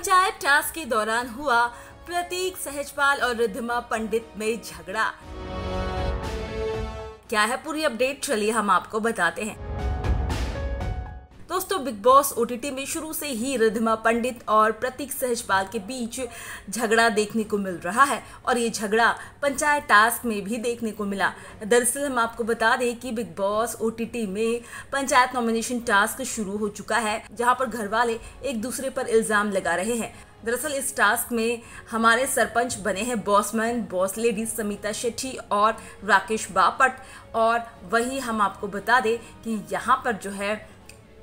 Panchayat task के दौरान हुआ प्रतीक सहजपाल और रिद्धिमा पंडित में झगड़ा। क्या है पूरी अपडेट, चलिए हम आपको बताते हैं। दोस्तों, बिग बॉस ओटीटी में शुरू से ही रिद्धिमा पंडित और प्रतीक सहजपाल के बीच झगड़ा देखने को मिल रहा है और ये झगड़ा पंचायत टास्क में भी देखने को मिला। दरअसल हम आपको बता दें कि बिग बॉस ओटीटी में पंचायत नॉमिनेशन टास्क शुरू हो चुका है, जहां पर घर वाले एक दूसरे पर इल्ज़ाम लगा रहे हैं। दरअसल इस टास्क में हमारे सरपंच बने हैं bossman, boss lady Shamita Shetty और राकेश बापट। और वही हम आपको बता दें कि यहाँ पर जो है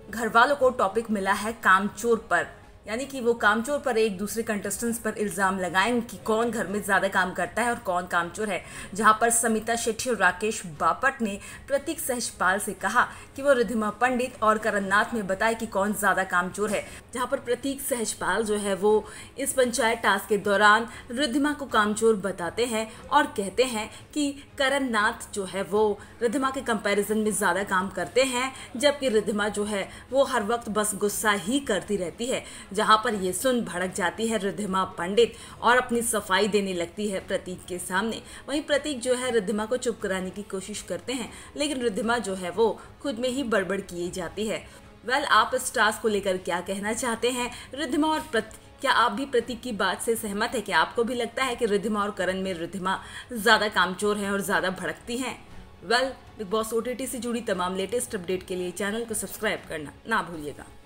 घर वालों को टॉपिक मिला है कामचोर पर, यानी कि वो कामचोर पर एक दूसरे कंटेस्टेंट्स पर इल्ज़ाम लगाएंगे कि कौन घर में ज़्यादा काम करता है और कौन कामचोर है। जहां पर शमिता शेट्टी और राकेश बापट ने प्रतीक सहजपाल से कहा कि वो रिद्धिमा पंडित और करणनाथ में बताए कि कौन ज़्यादा कामचोर है। जहां पर प्रतीक सहजपाल जो है वो इस पंचायत टास्क के दौरान रिद्धिमा को कामचोर बताते हैं और कहते हैं कि करणनाथ जो है वो रिद्धिमा के कंपैरिजन में ज़्यादा काम करते हैं, जबकि रिद्धिमा जो है वो हर वक्त बस गुस्सा ही करती रहती है। जहाँ पर यह सुन भड़क जाती है रिद्धिमा पंडित और अपनी सफाई देने लगती है प्रतीक के सामने। वहीं प्रतीक जो है रिद्धिमा को चुप कराने की कोशिश करते हैं, लेकिन रिद्धिमा जो है वो खुद में ही बड़बड़ किए जाती है। वेल, आप इस टास्क को लेकर क्या कहना चाहते हैं रिद्धिमा और प्रतीक? क्या आप भी प्रतीक की बात से सहमत है? क्या आपको भी लगता है कि रिद्धिमा और करण में रिद्धिमा ज़्यादा कामचोर है और ज़्यादा भड़कती हैं? वेल, बिग बॉस ओटीटी से जुड़ी तमाम लेटेस्ट अपडेट के लिए चैनल को सब्सक्राइब करना ना भूलिएगा।